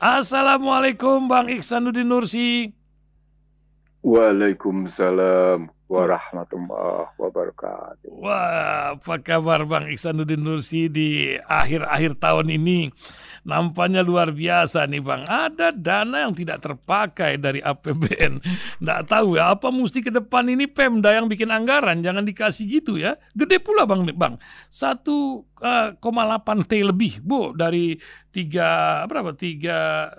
Assalamualaikum Bang Iksanuddin Nursi. Waalaikumsalam warahmatullahi wabarakatuh. Wah, apa kabar Bang Iksanuddin Nursi di akhir-akhir tahun ini? Nampaknya luar biasa nih Bang. Ada dana yang tidak terpakai dari APBN. Nggak tahu ya, apa mesti ke depan ini Pemda yang bikin anggaran? Jangan dikasih gitu ya. Gede pula Bang. 1,8 T lebih, Bu, dari 3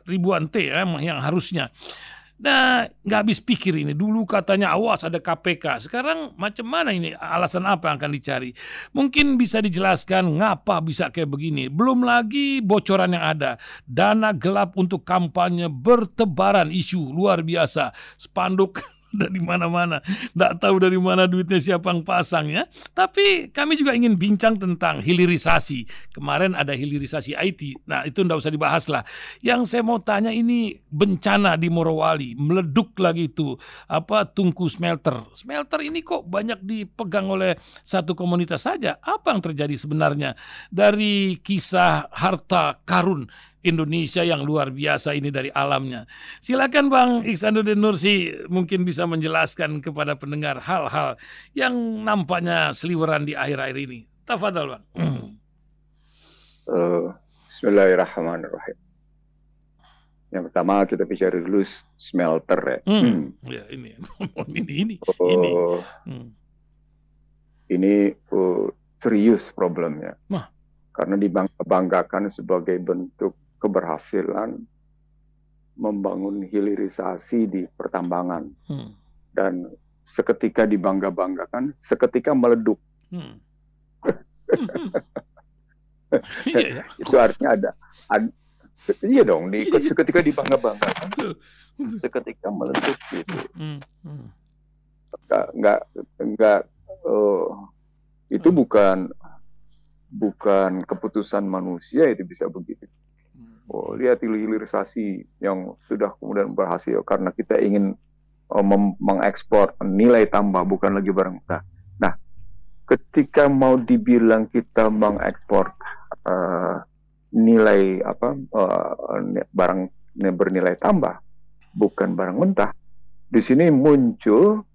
ribuan T ya, yang harusnya. Nah, nggak habis pikir ini. Dulu katanya awas ada KPK. Sekarang macam mana ini? Alasan apa yang akan dicari? Mungkin bisa dijelaskan ngapa bisa kayak begini. Belum lagi bocoran yang ada. Dana gelap untuk kampanye bertebaran isu. Luar biasa. Spanduk dari mana-mana. Nggak tahu dari mana duitnya, siapa yang pasangnya. Tapi kami juga ingin bincang tentang hilirisasi. Kemarin ada hilirisasi IT. Nah, itu nggak usah dibahas lah. Yang saya mau tanya ini, bencana di Morowali meleduk lagi itu tungku smelter. Smelter ini kok banyak dipegang oleh satu komunitas saja. Apa yang terjadi sebenarnya dari kisah harta karun Indonesia yang luar biasa ini dari alamnya? Silakan Bang Iksanuddin Nursi mungkin bisa menjelaskan kepada pendengar hal-hal yang nampaknya seliweran di akhir-akhir ini. Tafadhal Bang. Bismillahirrahmanirrahim. Yang pertama kita bicara dulu smelter ya. Ya ini serius problemnya. Karena dibanggakan sebagai bentuk keberhasilan membangun hilirisasi di pertambangan. Dan seketika dibangga-banggakan, seketika meleduk. Itu artinya ada iya dong, seketika dibangga-banggakan, seketika meletup gitu. Itu bukan keputusan manusia itu bisa begitu. Lihat hilirisasi yang sudah kemudian berhasil karena kita ingin mengekspor nilai tambah, bukan lagi barang mentah. Nah, ketika mau dibilang kita mengekspor nilai barang bernilai tambah, bukan barang mentah, di sini muncul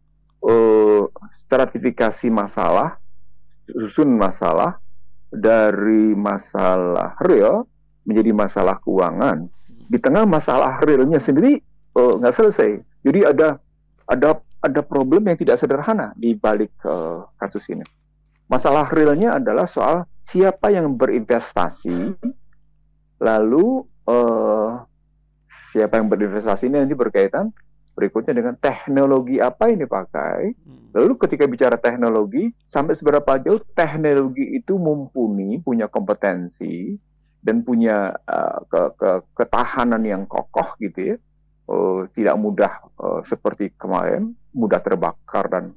stratifikasi masalah, susun masalah dari masalah real menjadi masalah keuangan. Di tengah masalah realnya sendiri nggak selesai. Jadi ada problem yang tidak sederhana di balik kasus ini. Masalah realnya adalah soal siapa yang berinvestasi. Lalu siapa yang berinvestasi ini nanti berkaitan berikutnya dengan teknologi apa yang dipakai. Lalu ketika bicara teknologi, sampai seberapa jauh teknologi itu mumpuni, punya kompetensi dan punya ketahanan yang kokoh gitu ya. Tidak mudah seperti kemarin, mudah terbakar. Dan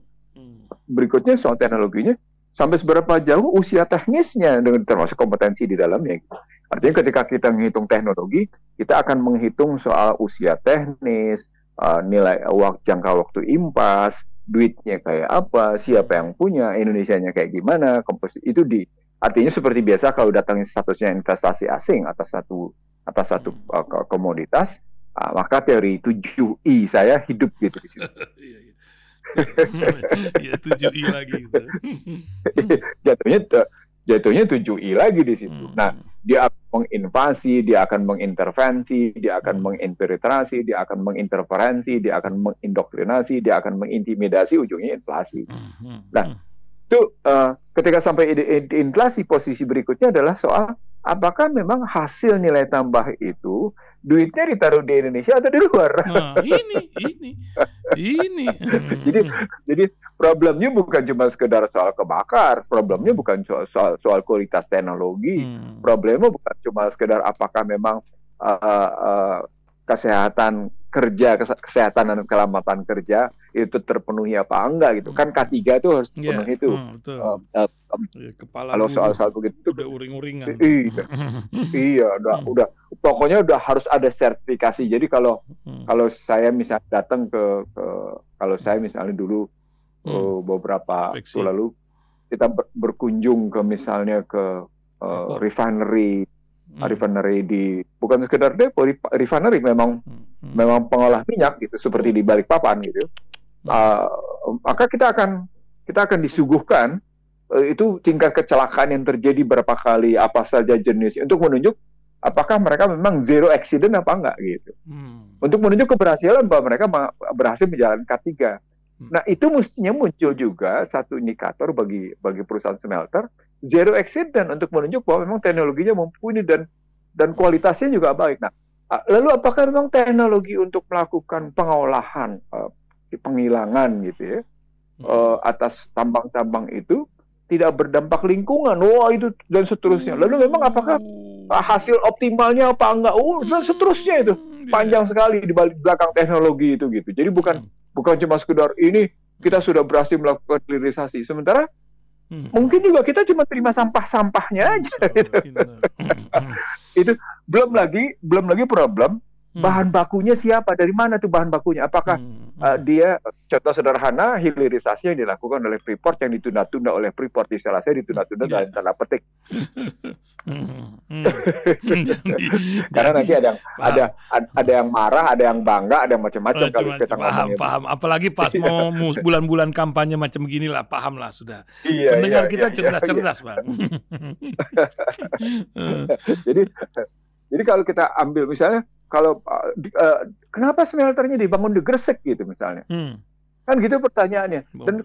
berikutnya soal teknologinya, sampai seberapa jauh usia teknisnya dengan termasuk kompetensi di dalamnya. Artinya ketika kita menghitung teknologi, kita akan menghitung soal usia teknis, nilai jangka waktu impas, duitnya kayak apa, siapa yang punya, Indonesianya kayak gimana, komposisi itu artinya seperti biasa kalau datangin statusnya investasi asing atas satu komoditas, maka teori 7I saya hidup gitu di situ. Iya 7I lagi. Jatuhnya 7I lagi di situ. Nah, dia akan menginvasi, dia akan mengintervensi, dia akan menginfiltrasi, dia akan menginterferensi, dia akan mengindoktrinasi, dia akan mengintimidasi, ujungnya inflasi. Nah, itu ketika sampai inflasi, posisi berikutnya adalah soal apakah memang hasil nilai tambah itu duitnya ditaruh di Indonesia atau di luar? Nah, ini. Jadi problemnya bukan cuma sekedar soal kebakar, problemnya bukan soal kualitas teknologi, problemnya bukan cuma sekedar apakah memang kesehatan kerja, kesehatan dan keselamatan kerja itu terpenuhi apa enggak gitu. Kan K3 itu harus terpenuhi itu. Kalau soal-soal begitu udah uring-uringan. Udah pokoknya udah harus ada sertifikasi. Jadi kalau saya misalnya datang ke kalau saya misalnya dulu beberapa waktu lalu kita berkunjung ke misalnya ke refinery refinery di bukan sekedar depo, refinery memang memang pengolah minyak gitu seperti di Balikpapan gitu. Maka kita akan disuguhkan itu tingkat kecelakaan yang terjadi berapa kali, apa saja jenisnya, untuk menunjuk apakah mereka memang zero accident apa enggak gitu. Untuk menunjuk keberhasilan bahwa mereka berhasil menjalankan K3. Nah, itu mestinya muncul juga satu indikator bagi perusahaan smelter, zero accident, untuk menunjuk bahwa memang teknologinya mumpuni dan kualitasnya juga baik. Nah, lalu apakah memang teknologi untuk melakukan pengolahan, penghilangan gitu ya, atas tambang-tambang itu tidak berdampak lingkungan, wah itu dan seterusnya. Lalu memang apakah hasil optimalnya apa enggak, dan seterusnya itu panjang sekali di belakang teknologi itu gitu. Jadi bukan cuma sekedar ini kita sudah berhasil melakukan hilirisasi, sementara mungkin juga kita cuma terima sampah-sampahnya aja gitu. Itu belum lagi problem bahan bakunya siapa, dari mana tuh bahan bakunya, apakah dia, contoh sederhana hilirisasi yang dilakukan oleh Freeport, yang ditunda-tunda oleh Freeport, istilahnya ditunda-tunda dalam tanda petik. Karena nanti ada yang marah, ada yang bangga, ada yang macam-macam. Paham. Apalagi pas mau bulan-bulan kampanye macam beginilah, paham lah sudah. Pendengar kita cerdas-cerdas, Bang. Jadi kalau kita ambil misalnya, kalau kenapa smelternya dibangun di Gresik gitu misalnya, kan gitu pertanyaannya. Dan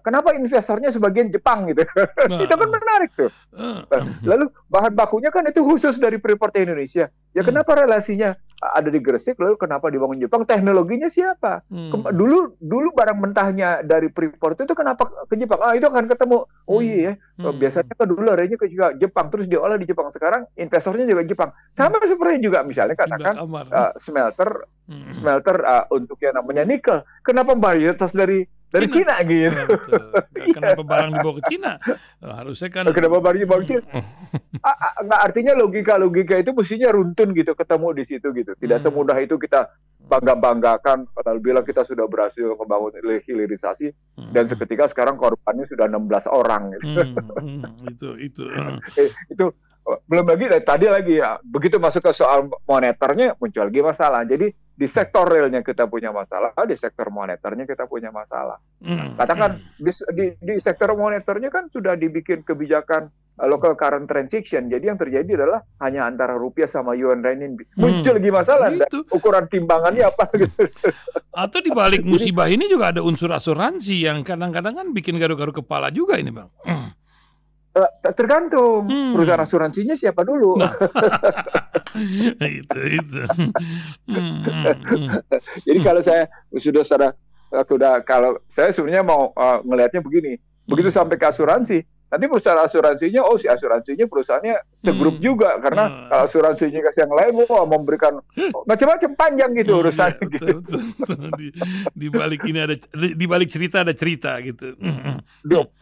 kenapa investornya sebagian Jepang gitu? Nah. Itu kan menarik tuh. Lalu bahan bakunya kan itu khusus dari Freeport Indonesia. Ya kenapa relasinya ada di Gresik? Lalu kenapa dibangun Jepang? Teknologinya siapa? Dulu barang mentahnya dari Freeport itu kenapa ke Jepang? Ah itu akan ketemu. Oh iya, biasanya kan dulu akhirnya ke Jepang, terus diolah di Jepang. Sekarang investornya juga Jepang. Sama seperti juga misalnya katakan smelter untuk yang namanya nikel. Kenapa mayoritas dari Cina gitu? Betul. Kenapa barang dibawa ke Cina? Nah, harusnya kan. Kenapa barang dibawa ke Cina? Nggak, artinya logika itu mestinya runtun gitu, ketemu di situ gitu. Tidak semudah itu kita bangga-banggakan, padahal bilang kita sudah berhasil membangun hilirisasi, dan seketika sekarang korbannya sudah 16 orang. Gitu. Itu belum lagi tadi lagi ya, begitu masuk ke soal moneternya muncul lagi masalah. Jadi di sektor realnya kita punya masalah, di sektor moneternya kita punya masalah. Katakan di sektor moneternya kan sudah dibikin kebijakan local current transaction. Jadi yang terjadi adalah hanya antara rupiah sama yuan renminbi. Muncul lagi masalah, ukuran timbangannya apa gitu. Atau di balik musibah ini juga ada unsur asuransi yang kadang-kadang kan bikin garu-garu kepala juga ini, Bang. Tergantung perusahaan asuransinya siapa dulu. Nah. itu. Jadi kalau saya sebenarnya mau ngelihatnya begini, begitu sampai ke asuransi, nanti perusahaan asuransinya, si asuransinya perusahaannya segrup juga, karena kalau asuransinya kasih yang lain, memberikan macam-macam panjang gitu urusannya. Gitu. Betul. Di balik ini ada, di balik cerita ada cerita gitu.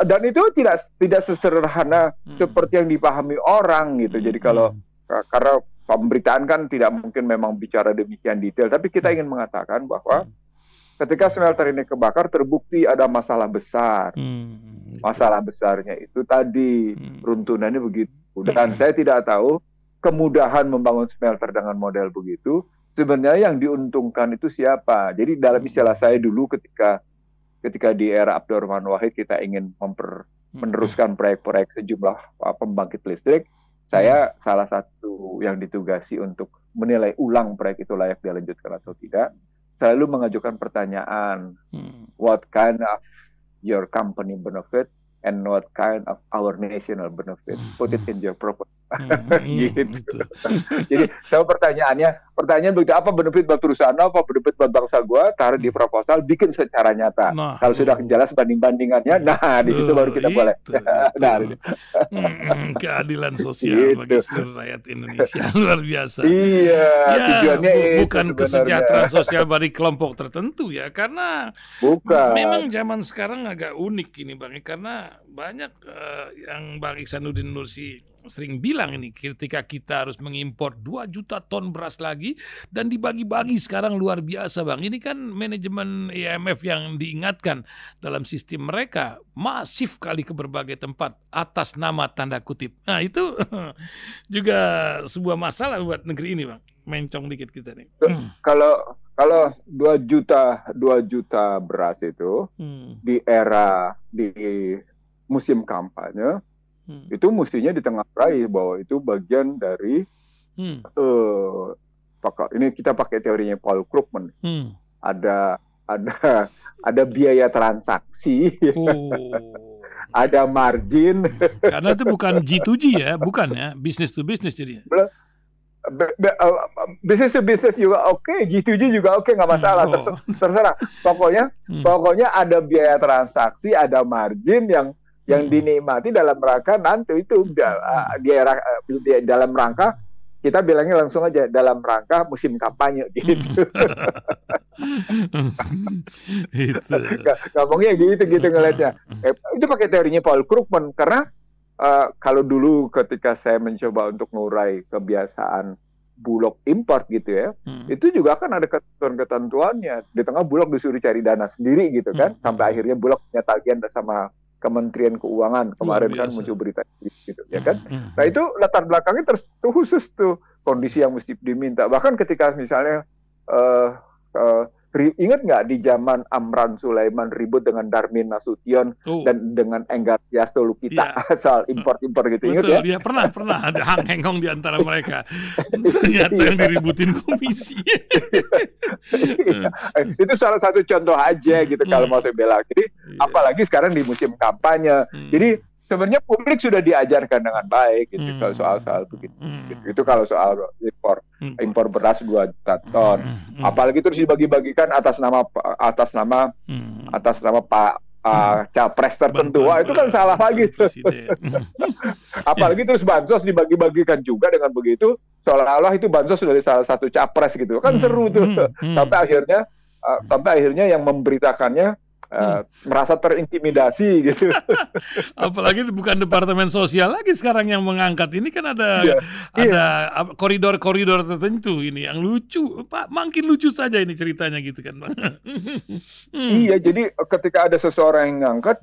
Dan itu tidak sesederhana seperti yang dipahami orang gitu. Jadi kalau karena pemberitaan kan tidak mungkin memang bicara demikian detail, tapi kita ingin mengatakan bahwa ketika smelter ini kebakar, terbukti ada masalah besar. Masalah besarnya itu tadi, runtunannya begitu. Dan saya tidak tahu, kemudahan membangun smelter dengan model begitu, sebenarnya yang diuntungkan itu siapa. Jadi dalam istilah saya dulu ketika di era Abdurrahman Wahid, kita ingin meneruskan proyek-proyek sejumlah pembangkit listrik, saya salah satu yang ditugasi untuk menilai ulang proyek itu layak dilanjutkan atau tidak. Selalu mengajukan pertanyaan, what kind of your company benefit and what kind of our national benefit, put it in your proposal. Gitu. Jadi sama pertanyaan begitu, apa benefit buat perusahaan, apa benefit buat bangsa gua, taruh di proposal, bikin secara nyata. Nah, kalau sudah jelas banding-bandingannya, di situ baru kita boleh. Keadilan sosial bagi seluruh rakyat Indonesia, luar biasa. Iya, ya, tujuannya bukan kesejahteraan sosial bagi kelompok tertentu ya, karena memang zaman sekarang agak unik ini, Bang, karena banyak yang Bang Iksanuddin Nursi sering bilang ini, ketika kita harus mengimpor 2 juta ton beras lagi dan dibagi-bagi sekarang luar biasa, Bang. Ini kan manajemen IMF yang diingatkan dalam sistem mereka masif kali ke berbagai tempat atas nama tanda kutip. Nah, itu juga sebuah masalah buat negeri ini, Bang. Mencong dikit kita nih. Kalau 2 juta beras itu di era di musim kampanye, itu mestinya ditengarai bahwa itu bagian dari ini kita pakai teorinya Paul Krugman, ada biaya transaksi, ada margin. Karena itu bukan G2G ya, bukan ya, business to business jadinya. Bisnis to bisnis juga oke, G2G juga oke, nggak masalah, terserah. Pokoknya ada biaya transaksi, ada margin yang dinikmati dalam rangka nanti itu dalam rangka kita bilangnya langsung aja dalam rangka musim kampanye gitu. Ngomongnya gitu ngeliatnya. Itu pakai teorinya Paul Krugman, karena kalau dulu ketika saya mencoba untuk ngurai kebiasaan bulog import gitu ya, itu juga kan ada ketentuan-ketentuannya. Di tengah bulog disuruh cari dana sendiri gitu kan, sampai akhirnya bulog punya tagihan sama Kementerian Keuangan kemarin kan muncul berita gitu ya kan. Nah itu latar belakangnya khusus tuh kondisi yang mesti diminta. Bahkan ketika misalnya ingat nggak di zaman Amran Sulaiman ribut dengan Darmin Nasution dan dengan Enggar Tiasto Lukita soal impor-impor gitu, ingat ya? Dia pernah ada hang-hengong di antara mereka. Ternyata yang diributin komisi. Itu salah satu contoh aja gitu kalau mau saya bela. Jadi apalagi sekarang di musim kampanye. Jadi sebenarnya publik sudah diajarkan dengan baik gitu kalau soal-soal begitu. Itu kalau soal impor beras 2 juta ton, apalagi terus dibagi-bagikan atas nama capres tertentu. Wah, itu kan salah lagi. Apalagi terus bansos dibagi-bagikan juga dengan begitu, seolah-olah itu bansos dari salah satu capres gitu kan, seru tuh. Sampai akhirnya yang memberitakannya merasa terintimidasi gitu. Apalagi bukan departemen sosial lagi sekarang yang mengangkat ini kan, ada koridor-koridor tertentu ini yang lucu, Pak, makin lucu saja ini ceritanya gitu kan, Bang. Iya, jadi ketika ada seseorang yang mengangkat,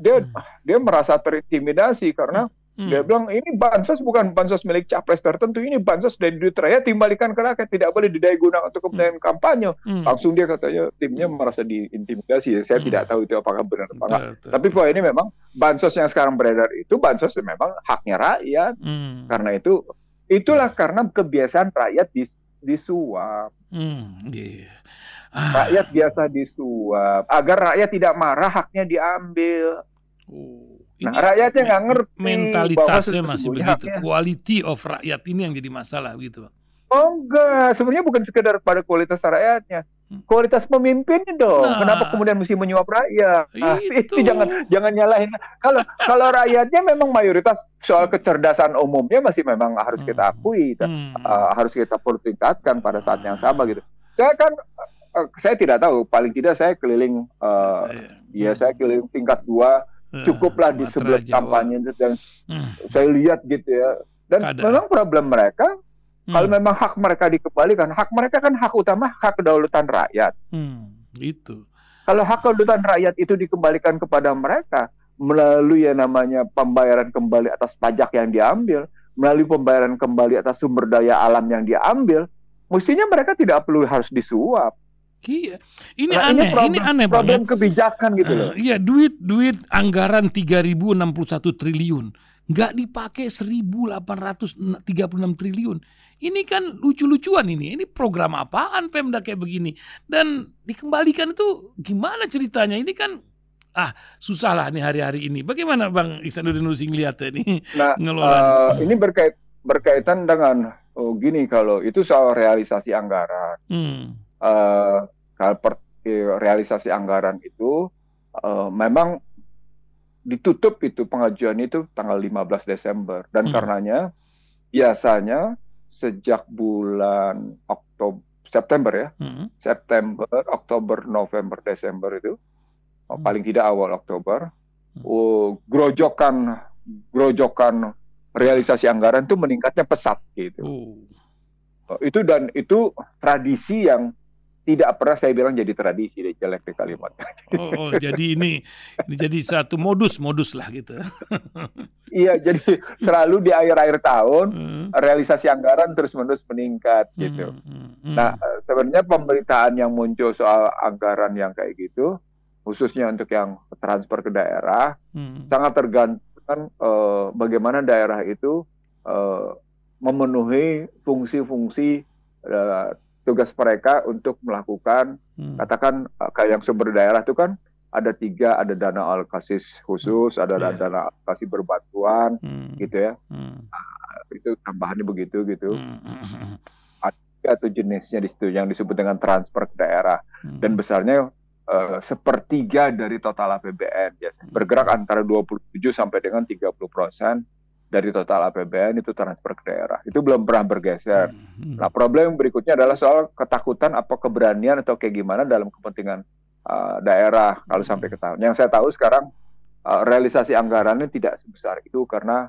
dia merasa terintimidasi karena dia bilang ini bansos bukan bansos milik capres tertentu, ini bansos dari duit rakyat dikembalikan ke rakyat, tidak boleh didaya guna untuk kepentingan kampanye. Langsung dia katanya timnya merasa diintimidasi. Saya tidak tahu itu apakah benar atau enggak. Tapi poinnya memang bansos yang sekarang beredar itu bansos memang haknya rakyat. Karena itulah karena kebiasaan rakyat disuap. Rakyat biasa disuap agar rakyat tidak marah, haknya diambil. Nah, rakyatnya nggak ngerti, mentalitasnya masih begitu. Quality of rakyat ini yang jadi masalah gitu, Bang. Oh enggak, sebenarnya bukan sekedar pada kualitas rakyatnya, kualitas pemimpinnya dong. Nah, kenapa kemudian mesti menyuap rakyat? Nah, itu jangan nyalahin. Kalau rakyatnya memang mayoritas, soal kecerdasan umumnya masih memang harus kita akui, harus kita perlu tingkatkan pada saat yang sama gitu. Saya tidak tahu, paling tidak saya keliling, saya keliling tingkat 2. Cukuplah di sebelum kampanye dan saya lihat gitu ya. Dan memang problem mereka, kalau memang hak mereka dikembalikan, hak mereka kan hak utama, hak kedaulatan rakyat. Itu. Kalau hak kedaulatan rakyat itu dikembalikan kepada mereka melalui yang namanya pembayaran kembali atas pajak yang diambil, melalui pembayaran kembali atas sumber daya alam yang diambil, mestinya mereka tidak perlu harus disuap. Iya, ini aneh problem banget. Kebijakan gitu loh. Iya, duit anggaran 3.061 triliun nggak dipakai 1.836 triliun. Ini kan lucu-lucuan ini. Ini program apaan Pemda kayak begini? Dan dikembalikan itu gimana ceritanya? Ini kan susahlah nih hari-hari ini. Bagaimana Bang Iksanuddin Nursi ngeliatnya ini? Nah, ini berkaitan dengan gini, kalau itu soal realisasi anggaran. Realisasi anggaran itu memang ditutup itu pengajuan itu tanggal 15 Desember dan karenanya biasanya sejak bulan September ya, September, Oktober, November, Desember itu paling tidak awal Oktober, grojokan realisasi anggaran itu meningkatnya pesat gitu. Itu dan itu tradisi yang tidak pernah saya bilang jadi tradisi deh, jelek deh kalimatnya. Jadi ini jadi satu modus lah gitu. Iya, jadi selalu di akhir-akhir tahun realisasi anggaran terus-menerus meningkat gitu. Nah, sebenarnya pemberitaan yang muncul soal anggaran yang kayak gitu, khususnya untuk yang transfer ke daerah, sangat tergantung bagaimana daerah itu memenuhi fungsi-fungsi tugas mereka untuk melakukan, katakan kayak yang sumber daerah itu kan ada tiga, ada dana alokasi khusus, ada dana alokasi berbantuan, gitu ya. Itu tambahannya begitu gitu. Ada tuh jenisnya di situ yang disebut dengan transfer ke daerah, dan besarnya sepertiga dari total APBN, bergerak antara 27 sampai dengan 30% dari total APBN itu transfer ke daerah. Itu belum pernah bergeser. Nah, problem berikutnya adalah soal ketakutan apa keberanian atau kayak gimana dalam kepentingan daerah kalau sampai ke tahun. Yang saya tahu sekarang realisasi anggarannya tidak sebesar itu karena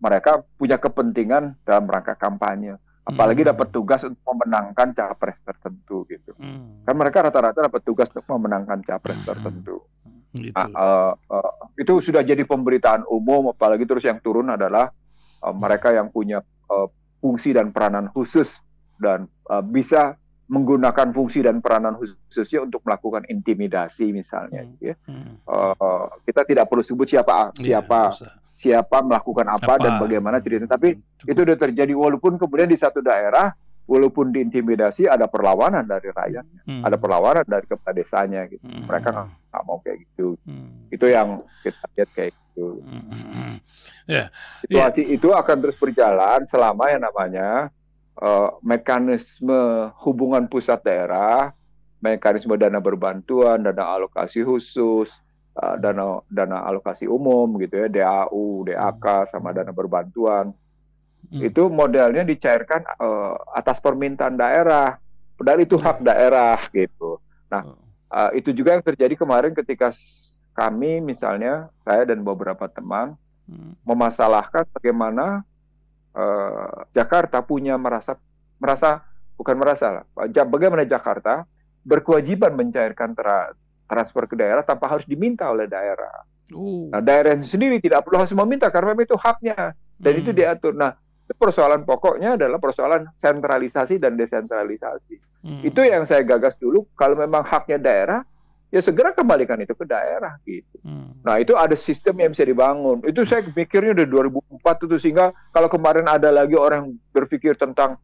mereka punya kepentingan dalam rangka kampanye. Apalagi dapat tugas untuk memenangkan capres tertentu gitu. Kan mereka rata-rata dapat tugas untuk memenangkan capres tertentu. Gitu. Nah, itu sudah jadi pemberitaan umum, apalagi terus yang turun adalah mereka yang punya fungsi dan peranan khusus dan bisa menggunakan fungsi dan peranan khususnya untuk melakukan intimidasi misalnya. Ya. Kita tidak perlu sebut siapa melakukan apa dan bagaimana ceritanya, tapi itu sudah terjadi walaupun kemudian di satu daerah. Walaupun diintimidasi, ada perlawanan dari rakyatnya, ada perlawanan dari kepala desanya gitu. Mereka nggak mau kayak gitu. Itu yang kita lihat kayak gitu. Situasi itu akan terus berjalan selama yang namanya mekanisme hubungan pusat daerah, mekanisme dana berbantuan, dana alokasi khusus, dana alokasi umum gitu ya, DAU, DAK, sama dana berbantuan. Itu modelnya dicairkan atas permintaan daerah, padahal itu hak daerah gitu. Nah, itu juga yang terjadi kemarin ketika kami misalnya, saya dan beberapa teman memasalahkan bagaimana Jakarta punya bagaimana Jakarta berkewajiban mencairkan transfer ke daerah tanpa harus diminta oleh daerah. Nah, daerah sendiri tidak perlu harus meminta karena itu haknya dan itu diatur. Nah, persoalan pokoknya adalah persoalan sentralisasi dan desentralisasi. Itu yang saya gagas dulu, kalau memang haknya daerah, ya segera kembalikan itu ke daerah gitu. Nah, itu ada sistem yang bisa dibangun. Itu saya pikirnya udah 2004 itu, sehingga kalau kemarin ada lagi orang berpikir tentang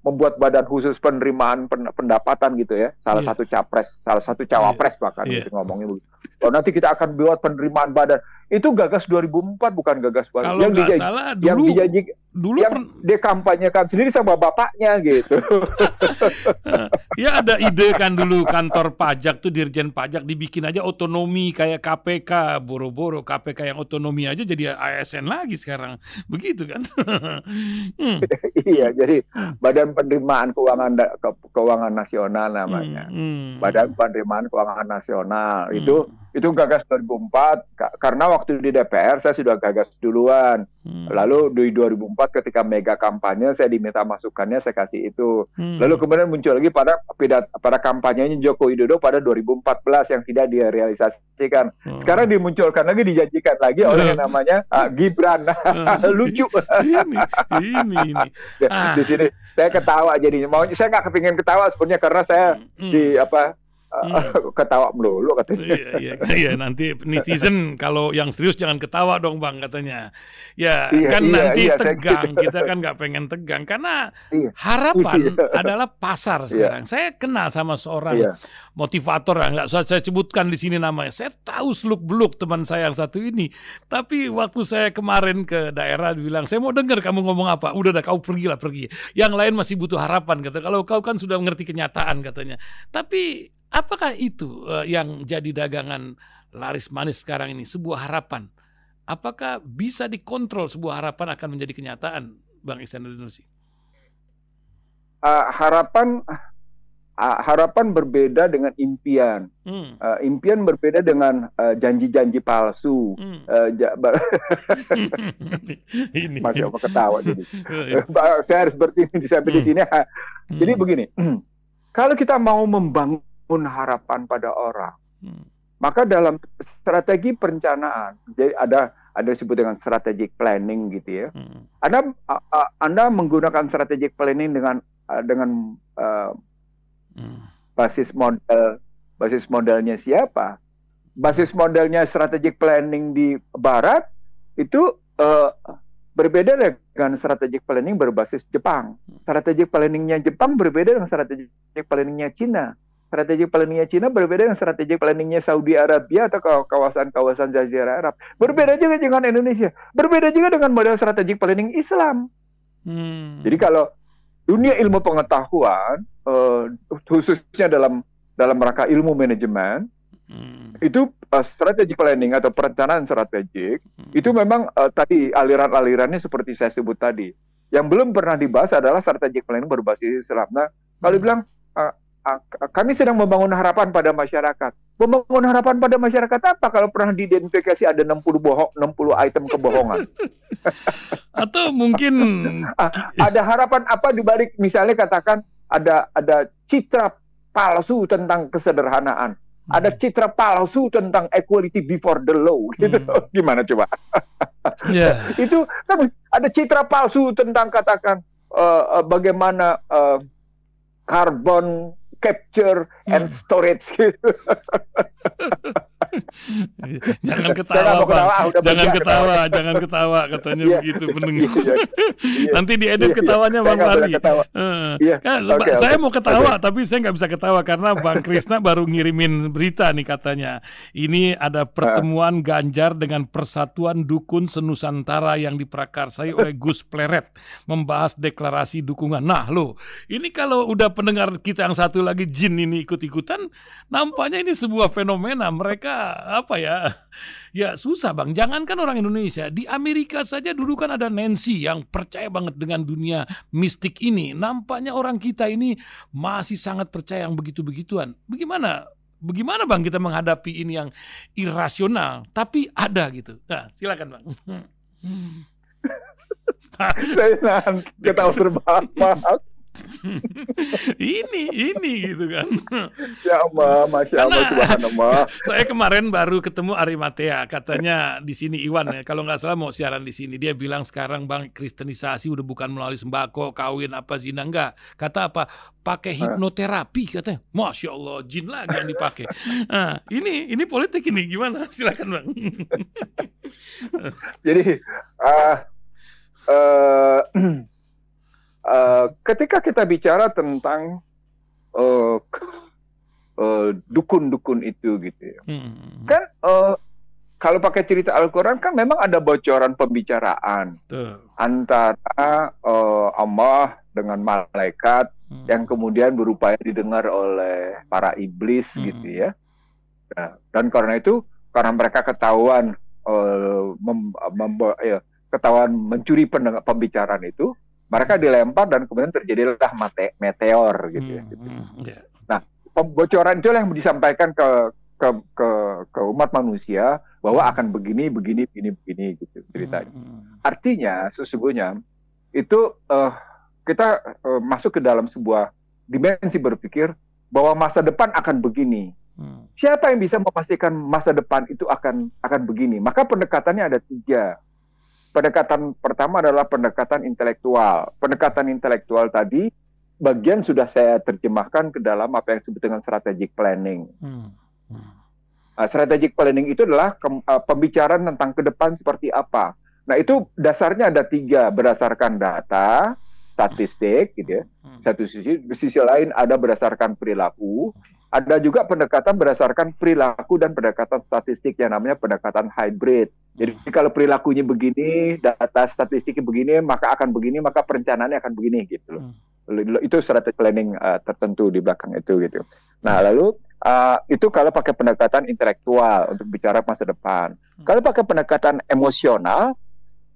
membuat badan khusus penerimaan pendapatan gitu ya, salah satu capres, salah satu cawapres bahkan gitu ngomongnya begitu. Oh, nanti kita akan buat penerimaan badan. Itu gagas 2004, bukan gagas badan. Kalau nggak salah dulu yang dikampanyekan sendiri sama bapaknya gitu. Ya, ada ide kan dulu kantor pajak tuh, dirjen pajak dibikin aja otonomi kayak KPK, boro-boro KPK yang otonomi aja jadi ASN lagi sekarang, begitu kan? Iya, jadi Badan Penerimaan Keuangan Nasional namanya. Badan Penerimaan Keuangan Nasional itu gagas 2004 karena waktu di DPR saya sudah gagas duluan. Lalu di 2004 ketika mega kampanye saya diminta masukannya, saya kasih itu. Lalu kemudian muncul lagi pada kampanyenya Joko Widodo pada 2014 yang tidak direalisasikan. Sekarang dimunculkan lagi, dijanjikan lagi oleh yang namanya Gibran. Lucu. Ini. Di sini saya ketawa jadinya. Maunya saya nggak kepingin ketawa sebenarnya karena saya ketawa melulu katanya. Iya, nanti netizen kalau yang serius jangan ketawa dong bang katanya. Nanti tegang, kita kan nggak pengen tegang karena harapan adalah pasar sekarang. Saya kenal sama seorang motivator yang nggak usah saya sebutkan di sini namanya. Saya tahu seluk-beluk teman saya yang satu ini. Tapi waktu saya kemarin ke daerah dibilang, saya mau dengar kamu ngomong apa. Udah dah, kau pergi. Yang lain masih butuh harapan kata. Kalau kau kan sudah mengerti kenyataan katanya. Tapi apakah itu yang jadi dagangan laris manis sekarang ini, sebuah harapan? Apakah bisa dikontrol sebuah harapan akan menjadi kenyataan, Bang Iksan Nurdinursi? Harapan harapan berbeda dengan impian. Impian berbeda dengan janji-janji palsu. Masih apa ketawa jadi. Saya harus berhenti sampai di sini. Jadi begini, kalau kita mau membangun harapan pada orang, maka dalam strategi perencanaan, jadi ada disebut dengan strategic planning gitu ya. Anda menggunakan strategic planning dengan basis modalnya siapa? Basis modalnya strategic planning di Barat itu berbeda dengan strategic planning berbasis Jepang. Strategic planningnya Jepang berbeda dengan strategic planningnya Cina. Strategic planningnya Cina berbeda dengan strategic planningnya Saudi Arabia atau kawasan-kawasan Jazirah Arab. Berbeda juga dengan Indonesia. Berbeda juga dengan model strategic planning Islam. Jadi kalau dunia ilmu pengetahuan, khususnya dalam rangka ilmu manajemen, itu strategic planning atau perencanaan strategik, itu memang tadi aliran-alirannya seperti saya sebut tadi. Yang belum pernah dibahas adalah strategic planning berbasis Islam. Nah, kalau bilang kami sedang membangun harapan pada masyarakat. Membangun harapan pada masyarakat apa kalau pernah diidentifikasi ada 60 item kebohongan? Atau mungkin ada harapan apa dibalik, misalnya katakan ada citra palsu tentang kesederhanaan, ada citra palsu tentang equality before the law, gitu. Gimana coba? Itu kan ada citra palsu tentang katakan bagaimana carbon capture and storage gitu. Jangan ketawa, jangan ketawa katanya begitu pendengar. Nanti diedit ketawanya Bang Fadli. Saya mau ketawa tapi saya nggak bisa ketawa karena Bang Krisna baru ngirimin berita nih, katanya ini ada pertemuan Ganjar dengan Persatuan Dukun Senusantara yang diprakarsai oleh Gus Pleret membahas deklarasi dukungan. Nah lo, ini kalau udah pendengar kita yang satu lagi jin ini ikut-ikutan, nampaknya ini sebuah fenomena. Mereka apa ya, ya susah Bang, jangankan orang Indonesia, di Amerika saja dulu kan ada Nancy yang percaya banget dengan dunia mistik ini. Nampaknya orang kita ini masih sangat percaya yang begitu-begituan. Bagaimana Bang kita menghadapi ini yang irasional tapi ada gitu? Nah, silakan Bang. Kita serba ini gitu kan. Ya Allah, Masya Allah, subhanallah. Saya kemarin baru ketemu Arimatea, katanya di sini Iwan ya, kalau nggak salah mau siaran di sini. Dia bilang sekarang Bang, kristenisasi udah bukan melalui sembako, kawin apa zina, enggak. Kata apa? Pakai hipnoterapi katanya. Masya Allah, jin lagi yang dipakai. Nah, ini politik ini gimana? Silakan Bang. Jadi ketika kita bicara tentang dukun-dukun itu gitu ya, kan kalau pakai cerita Al-Quran kan memang ada bocoran pembicaraan antara Allah dengan malaikat yang kemudian berupaya didengar oleh para iblis gitu ya. Nah, dan karena itu, karena mereka ketahuan ketahuan mencuri pembicaraan itu, mereka dilempar dan kemudian terjadilah meteor gitu ya. Nah, pembocoran itu yang disampaikan ke umat manusia bahwa akan begini gitu ceritanya. Artinya sesungguhnya itu kita masuk ke dalam sebuah dimensi berpikir bahwa masa depan akan begini. Siapa yang bisa memastikan masa depan itu akan begini? Maka pendekatannya ada tiga. Pendekatan pertama adalah pendekatan intelektual. Pendekatan intelektual tadi bagian sudah saya terjemahkan ke dalam apa yang disebut dengan strategic planning. Strategic planning itu adalah pembicaraan tentang ke depan seperti apa. Nah, itu dasarnya ada tiga, berdasarkan data, statistik, gitu ya. Satu sisi, sisi lain ada berdasarkan perilaku. Ada juga pendekatan berdasarkan perilaku dan pendekatan statistik yang namanya pendekatan hybrid. Jadi kalau perilakunya begini, data statistiknya begini, maka akan begini, maka perencanaannya akan begini gitu loh. Itu strategi planning tertentu di belakang itu gitu. Nah, lalu itu kalau pakai pendekatan intelektual untuk bicara masa depan. Kalau pakai pendekatan emosional,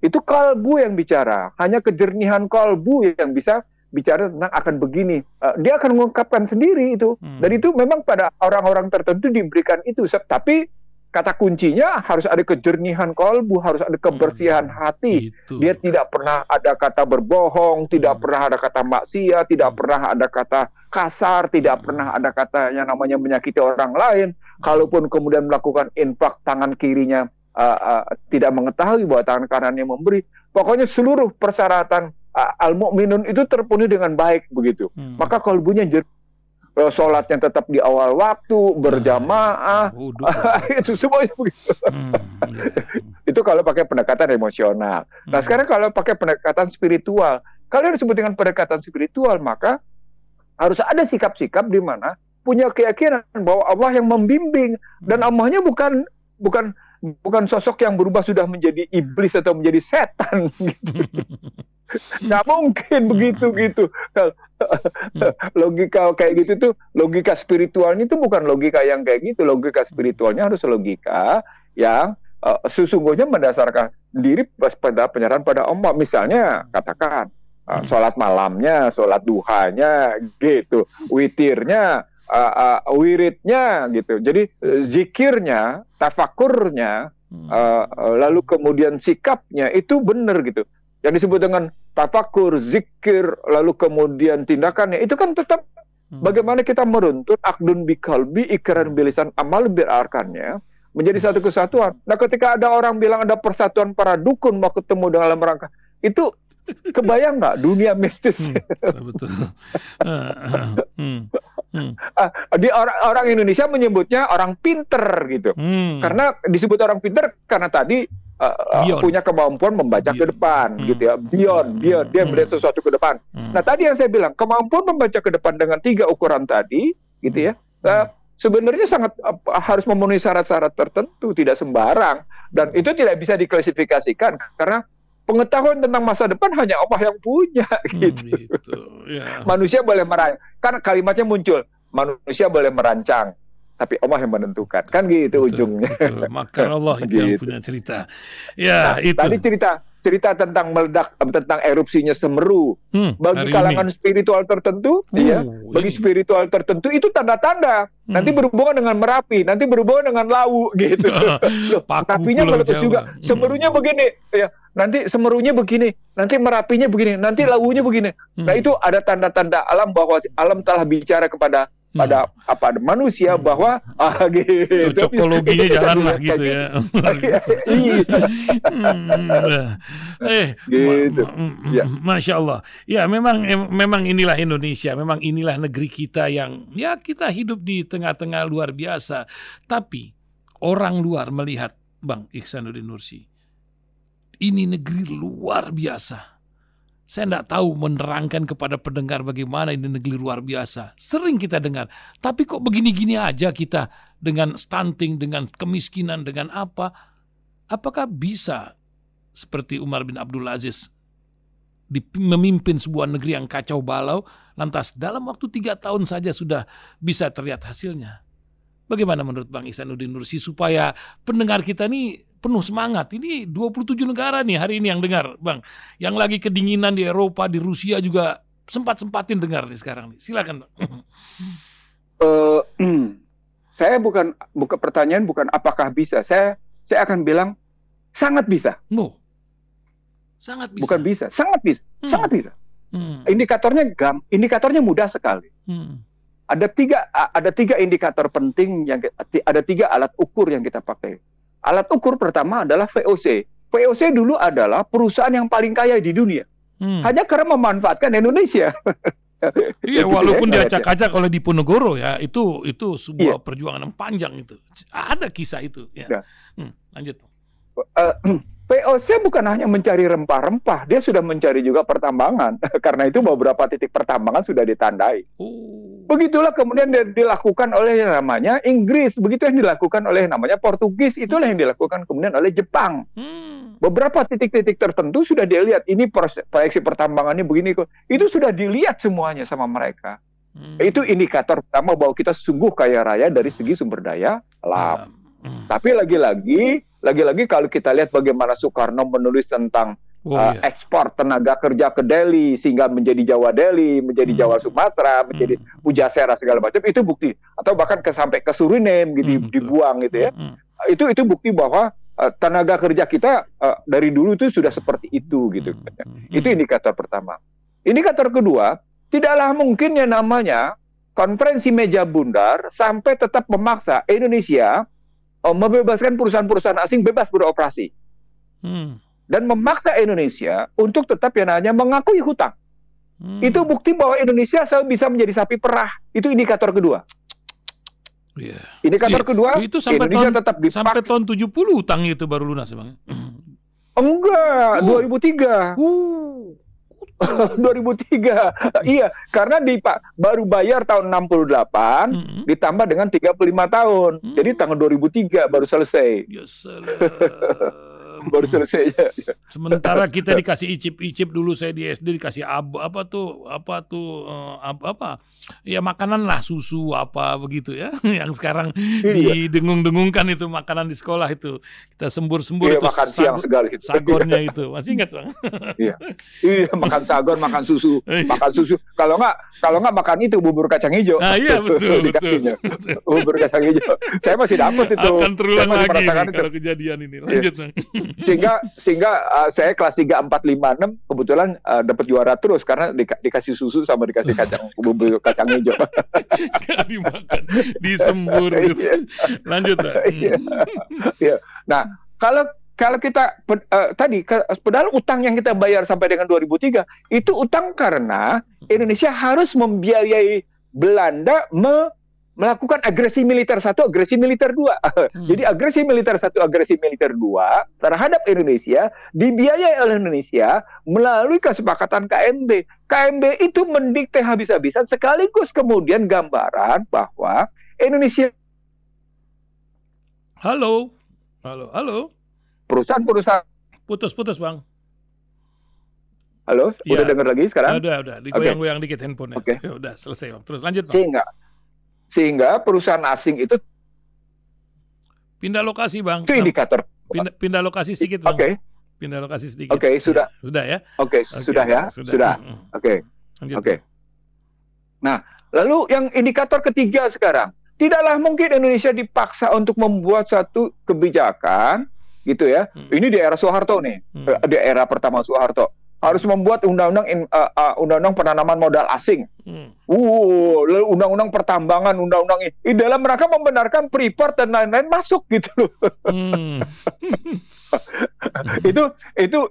itu kalbu yang bicara. Hanya kejernihan kalbu yang bisa bicara tentang akan begini, dia akan mengungkapkan sendiri itu. Dan itu memang pada orang-orang tertentu diberikan itu, tapi kata kuncinya harus ada kejernihan kalbu, harus ada kebersihan hati. Itu. Dia tidak pernah ada kata berbohong, tidak pernah ada kata maksiat, tidak pernah ada kata kasar, tidak pernah ada kata yang namanya menyakiti orang lain. Kalaupun kemudian melakukan infak, tangan kirinya tidak mengetahui bahwa tangan kanannya memberi. Pokoknya seluruh persyaratan al-mu'minun itu terpenuhi dengan baik begitu. Maka kalbunya jernih. Sholatnya tetap di awal waktu, berjamaah, itu semuanya begitu. Itu kalau pakai pendekatan emosional. Nah sekarang kalau pakai pendekatan spiritual, kalau disebut dengan pendekatan spiritual, maka harus ada sikap-sikap di mana punya keyakinan bahwa Allah yang membimbing, dan Allahnya bukan sosok yang berubah sudah menjadi iblis atau menjadi setan. Gitu. Nggak mungkin begitu gitu. Logika kayak gitu tuh, logika spiritualnya itu bukan logika yang kayak gitu. Logika spiritualnya harus logika yang sesungguhnya mendasarkan diri pada penyerahan pada Allah. Misalnya katakan sholat malamnya, sholat duhanya gitu, witirnya, wiridnya gitu. Jadi zikirnya, tafakurnya, lalu kemudian sikapnya itu benar gitu. Yang disebut dengan tafakur, zikir, lalu kemudian tindakannya, itu kan tetap bagaimana kita meruntun akdun bikalbi, ikrar bilisan, amal biarkannya menjadi satu kesatuan. Nah ketika ada orang bilang ada persatuan para dukun mau ketemu dalam rangka, itu kebayang nggak dunia mistis? Betul. Di orang Indonesia menyebutnya orang pinter gitu, karena disebut orang pinter karena tadi punya kemampuan membaca ke depan gitu ya, beyond dia melihat sesuatu ke depan. Nah tadi yang saya bilang kemampuan membaca ke depan dengan tiga ukuran tadi gitu ya, sebenarnya sangat harus memenuhi syarat-syarat tertentu, tidak sembarang, dan itu tidak bisa diklasifikasikan karena pengetahuan tentang masa depan hanya Allah yang punya gitu. Manusia boleh merancang, kan kalimatnya muncul, manusia boleh merancang, tapi Allah yang menentukan, kan gitu. Betul, ujungnya. Betul. Maka Allah itu yang punya cerita. Ya, nah, itu. Tadi cerita tentang meledak, tentang erupsinya Semeru. Bagi kalangan spiritual tertentu, ya, bagi spiritual tertentu itu tanda-tanda. Nanti berhubungan dengan Merapi, nanti berhubungan dengan Lawu gitu. Loh, Tapinya meletus juga. Semerunya begini, ya. Nanti Semerunya begini, nanti Merapinya begini, nanti Lawunya begini. Nah, itu ada tanda-tanda alam bahwa alam telah bicara kepada manusia bahwa gitu. Cocokologinya jalan lah gitu ya. Gitu. Masya Allah. Ya memang inilah Indonesia, memang inilah negeri kita yang ya kita hidup di tengah-tengah luar biasa. Tapi orang luar melihat Bang Ihsanuddin Nursi, ini negeri luar biasa. Saya tidak tahu menerangkan kepada pendengar bagaimana ini negeri luar biasa. Sering kita dengar, tapi kok begini-gini aja kita dengan stunting, dengan kemiskinan, dengan apa? Apakah bisa seperti Umar bin Abdul Aziz memimpin sebuah negeri yang kacau balau, lantas dalam waktu 3 tahun saja sudah bisa terlihat hasilnya? Bagaimana menurut Bang Ihsanuddin Nursi supaya pendengar kita nih penuh semangat? Ini 27 negara nih hari ini yang dengar, Bang. Yang lagi kedinginan di Eropa, di Rusia juga sempat-sempatin dengar nih sekarang nih. Silakan, Bang. Saya bukan pertanyaan bukan apakah bisa. Saya akan bilang sangat bisa. No. Sangat bisa. Bukan bisa, sangat bisa. Sangat bisa. Indikatornya mudah sekali. Ada tiga indikator penting, yang ada 3 alat ukur yang kita pakai. Alat ukur pertama adalah VOC. VOC dulu adalah perusahaan yang paling kaya di dunia. Hanya karena memanfaatkan Indonesia. Iya, walaupun diacak-acak oleh Diponegoro ya, itu sebuah perjuangan yang panjang itu. Ada kisah itu. Ya. Lanjut. VOC bukan hanya mencari rempah-rempah, dia sudah mencari juga pertambangan. Karena itu beberapa titik pertambangan sudah ditandai. Begitulah kemudian dilakukan oleh yang namanya Inggris, begitu yang dilakukan oleh yang namanya Portugis, itulah yang dilakukan kemudian oleh Jepang. Beberapa titik-titik tertentu sudah dilihat, ini proyeksi pertambangannya begini, itu sudah dilihat semuanya sama mereka. Itu indikator pertama bahwa kita sungguh kaya raya dari segi sumber daya alam. Tapi lagi-lagi kalau kita lihat bagaimana Soekarno menulis tentang ekspor tenaga kerja ke Delhi sehingga menjadi Jawa Delhi, menjadi Jawa Sumatera, menjadi Pujasera segala macam, itu bukti. Atau bahkan sampai ke Suriname gitu, dibuang gitu ya. Itu bukti bahwa tenaga kerja kita dari dulu itu sudah seperti itu gitu. Itu indikator pertama. Indikator kedua, tidaklah mungkin yang namanya konferensi meja bundar sampai tetap memaksa Indonesia membebaskan perusahaan-perusahaan asing bebas beroperasi. Dan memaksa Indonesia untuk tetap yang hanya mengakui hutang. Itu bukti bahwa Indonesia selalu bisa menjadi sapi perah. Itu indikator kedua. Indikator kedua, itu sampai Indonesia tetap dipakai. Sampai tahun 70 hutang itu baru lunas, Bang. Enggak, 2003. 2003. Iya, karena di baru bayar tahun 68 ditambah dengan 35 tahun. Jadi tahun 2003 baru selesai. Baru selesai. Sementara kita dikasih icip-icip dulu, saya di SD dikasih ya makanan lah, susu apa begitu ya, yang sekarang didengung-dengungkan itu makanan di sekolah itu kita sembur-sembur itu makan siang segala gitu. Sagornya itu masih ingat, Bang? Iya, makan sagon, makan susu, makan susu. Kalau nggak makan itu bubur kacang hijau. Nah, iya betul, betul. Bubur kacang hijau. Saya masih dapat itu. Akan terulang lagi kalau kejadian ini. Lanjut, Bang. Sehingga saya kelas 3, 4, 5, 6 kebetulan dapat juara terus karena dikasih susu sama dikasih kacang bubur kacang hijau. Gak dimakan, disembur gitu. Lanjut, Pak. Nah, kalau kita tadi padahal utang yang kita bayar sampai dengan 2003 itu utang karena Indonesia harus membiayai Belanda melakukan agresi militer 1, agresi militer 2. Jadi agresi militer 1, agresi militer 2 terhadap Indonesia dibiayai oleh Indonesia melalui kesepakatan KMB. KMB itu mendikte habis-habisan sekaligus kemudian gambaran bahwa Indonesia Halo. Perusahaan-perusahaan putus-putus, Bang. Halo, ya. Udah dengar lagi sekarang? Udah, digoyang-goyang dikit handphonenya. Ya, udah selesai, Bang. Terus lanjut, Bang. Sehingga perusahaan asing itu pindah lokasi, Bang. Itu indikator. Pindah lokasi sedikit, Bang. Pindah lokasi sedikit. Sudah. Ya, sudah ya. Sudah. Oke. Nah, lalu yang indikator ketiga sekarang, tidaklah mungkin Indonesia dipaksa untuk membuat satu kebijakan gitu ya. Ini di era Soeharto nih, di era pertama Soeharto. Harus membuat undang-undang penanaman modal asing, lalu undang-undang pertambangan, undang-undang ini dalam rangka membenarkan Freeport dan lain-lain masuk gitu loh.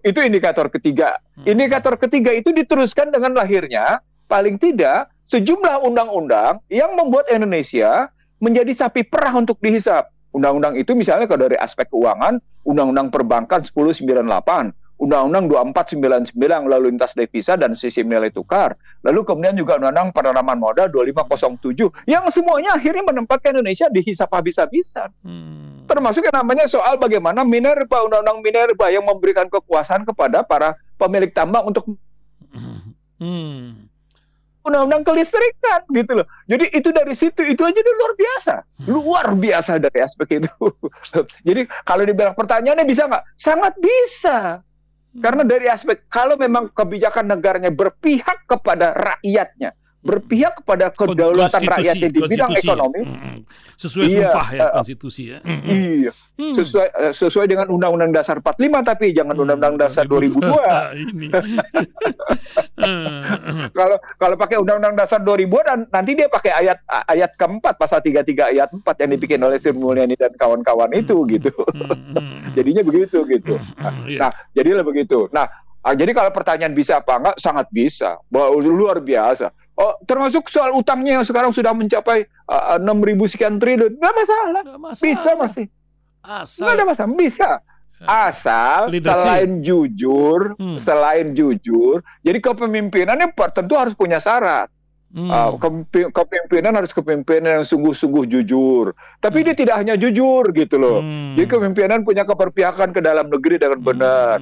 Itu indikator ketiga. Indikator ketiga itu diteruskan dengan lahirnya paling tidak sejumlah undang-undang yang membuat Indonesia menjadi sapi perah untuk dihisap. Undang-undang itu misalnya kalau dari aspek keuangan, undang-undang perbankan 1098. Undang-Undang 2499 lalu lintas devisa dan sistem nilai tukar. Lalu kemudian juga Undang-Undang Penanaman Modal 2507 yang semuanya akhirnya menempatkan Indonesia dihisap habis-habisan. Termasuk yang namanya soal bagaimana Minerba, Undang-Undang Minerba yang memberikan kekuasaan kepada para pemilik tambang untuk undang-undang kelistrikan gitu loh. Jadi itu dari situ itu aja udah luar biasa dari aspek itu. Jadi kalau dibilang pertanyaannya bisa nggak? Sangat bisa. Karena dari aspek, kalau memang kebijakan negaranya berpihak kepada rakyatnya, berpihak kepada kedaulatan rakyatnya di bidang ekonomi, sesuai sumpah ya, konstitusi ya. Sesuai dengan Undang-Undang Dasar 45, tapi jangan Undang-Undang Dasar 2002. Kalau pakai Undang-Undang Dasar 2000 nanti dia pakai ayat keempat, pasal 33 ayat 4 yang dibikin oleh Sri Mulyani dan kawan-kawan itu gitu. Jadinya begitu gitu. Nah, jadilah begitu. Nah, jadi kalau pertanyaan bisa apa enggak, sangat bisa. Luar biasa. Oh, termasuk soal utangnya yang sekarang sudah mencapai 6.000 sekian triliun, nggak masalah. Bisa masih. Nggak ada masalah, bisa. Asal selain jujur. Jadi kepemimpinannya tentu harus punya syarat. Kepemimpinan harus kepemimpinan yang sungguh-sungguh jujur. Tapi dia tidak hanya jujur gitu loh. Jadi kepemimpinan punya keberpihakan ke dalam negeri dengan benar.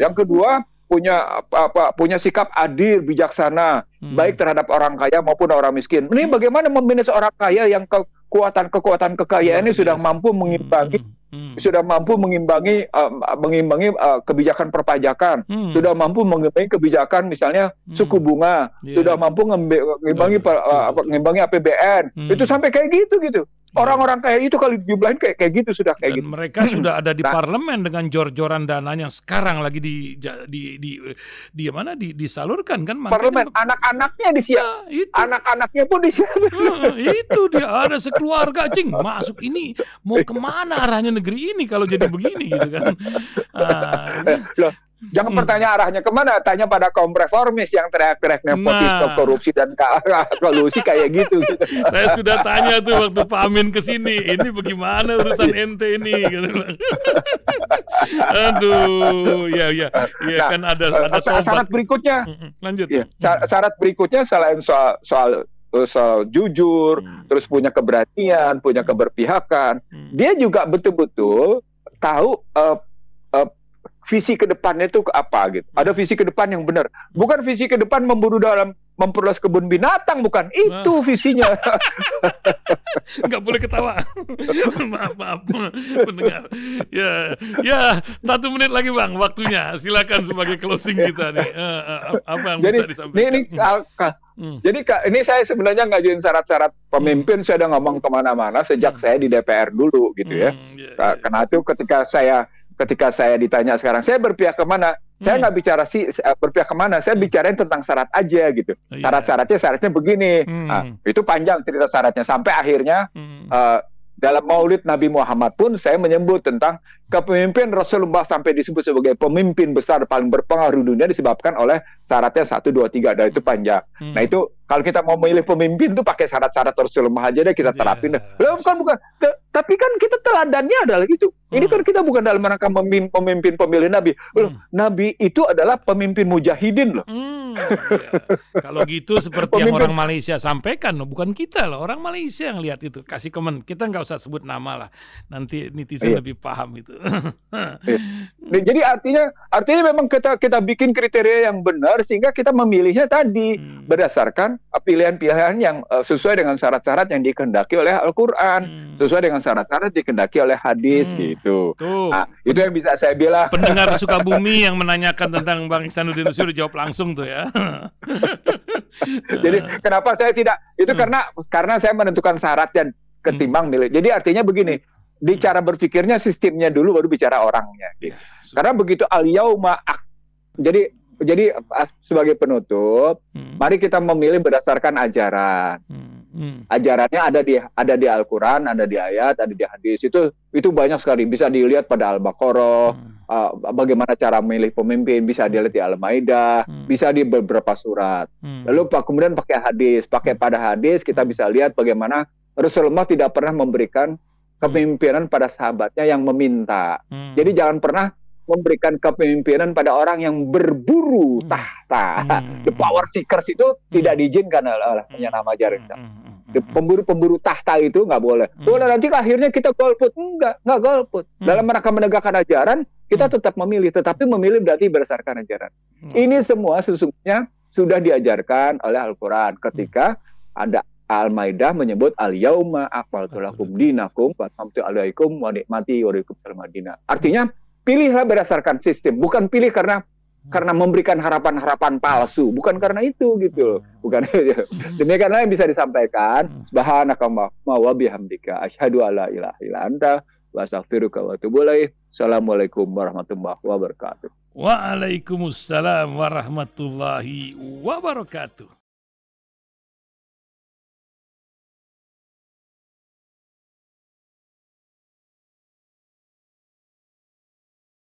Yang kedua, punya sikap adil, bijaksana, baik terhadap orang kaya maupun orang miskin. Ini bagaimana memanage orang kaya yang kekuatan kekayaannya sudah mampu mengimbangi sudah mampu mengimbangi kebijakan perpajakan, sudah mampu mengimbangi kebijakan misalnya suku bunga, sudah mampu mengimbangi APBN, itu sampai kayak gitu. Orang-orang kayak itu kalau dijumlahin kayak gitu sudah kayak gitu. Mereka sudah ada di parlemen dengan jor-joran dananya sekarang lagi di disalurkan kan? Parlemen anak-anaknya disiap, anak-anaknya pun disiap. Itu dia ada sekeluarga cing masuk ini mau kemana arahnya negeri ini kalau jadi begini gitu kan? Loh. Jangan bertanya arahnya kemana, tanya pada kaum reformis yang teriak-teriaknya positif korupsi dan kolusi kayak gitu. Saya sudah tanya tuh waktu Pak Amin kesini, ini bagaimana urusan ente ini? Aduh, ya nah, kan ada syarat berikutnya. Lanjut. Ya, syarat berikutnya selain soal jujur, terus punya keberanian, punya keberpihakan, dia juga betul-betul tahu. Visi ke depannya itu apa gitu. Ada visi ke depan yang benar. Bukan visi ke depan memburu dalam memperluas kebun binatang, bukan itu visinya. Nggak boleh ketawa. Maaf pendengar. Ya, 1 menit lagi Bang waktunya. Silakan sebagai closing kita nih. Apa yang jadi, bisa disampaikan? Jadi ini saya sebenarnya ngajuin syarat-syarat pemimpin, saya udah ngomong kemana-mana sejak saya di DPR dulu gitu ya. Karena itu ketika saya ditanya sekarang, saya berpihak kemana? Saya nggak bicara berpihak kemana, saya bicarain tentang syarat aja gitu. Syaratnya begini. Nah, itu panjang cerita syaratnya. Sampai akhirnya dalam Maulid Nabi Muhammad pun saya menyebut tentang kepemimpinan Rasulullah sampai disebut sebagai pemimpin besar paling berpengaruh dunia disebabkan oleh syaratnya 1, 2, 3 dan itu panjang. Nah itu kalau kita mau memilih pemimpin tuh pakai syarat-syarat Rasulullah aja deh kita terapin. Bukan. Tapi kan kita teladannya adalah gitu. Ini kan kita bukan dalam rangka pemimpin pemilih Nabi. Nabi itu adalah pemimpin mujahidin loh. Kalau gitu seperti yang orang Malaysia sampaikan loh. Bukan kita loh. Orang Malaysia yang lihat itu. Kasih komen. Kita nggak usah sebut nama lah. Nanti netizen lebih paham itu. Jadi artinya memang kita bikin kriteria yang benar. Sehingga kita memilihnya tadi. Berdasarkan pilihan-pilihan yang sesuai dengan syarat-syarat yang dikehendaki oleh Al-Quran. Sesuai dengan syarat-syarat dikendaki oleh hadis gitu. Nah, itu yang bisa saya bilang. Pendengar Sukabumi yang menanyakan tentang Bang Ihsanuddin Nusir jawab langsung tuh ya. Jadi kenapa saya tidak itu karena saya menentukan syarat dan ketimbang nilai. Jadi artinya begini, di cara berpikirnya sistemnya dulu baru bicara orangnya. Gitu. Karena begitu al-yauma jadi sebagai penutup, mari kita memilih berdasarkan ajaran. Ajarannya ada di Al-Quran, ada di ayat, ada di hadis. Itu banyak sekali. Bisa dilihat pada Al-Baqarah, bagaimana cara memilih pemimpin, bisa dilihat di Al-Maidah, bisa di beberapa surat. Lalu kemudian pakai hadis. Pada hadis kita bisa lihat bagaimana Rasulullah tidak pernah memberikan kepemimpinan pada sahabatnya yang meminta. Jadi jangan pernah memberikan kepemimpinan pada orang yang berburu tahta. The power seekers itu tidak diizinkan oleh nama jaring. Pemburu-pemburu tahta itu nggak boleh. Nanti akhirnya kita golput. Nggak golput. Dalam rangka menegakkan ajaran, kita tetap memilih. Tetapi memilih berarti berdasarkan ajaran. Ini semua sesungguhnya sudah diajarkan oleh Al-Quran. Ketika ada Al-Maidah menyebut al-yauma akmaltu lakum dinakum wa atmamtu alaikum wa ni'mati wa raditu lakum al-madinah. Artinya pilihlah berdasarkan sistem, bukan pilih karena memberikan harapan-harapan palsu, bukan karena itu gitu, bukan. Demikian yang bisa disampaikan. Subhanakallahumma wa bihamdika asyhadu alla ilaha illa anta wa astaghfiruka wa atubu ilaik. Assalamualaikum warahmatullahi wabarakatuh. Waalaikumsalam warahmatullahi wabarakatuh.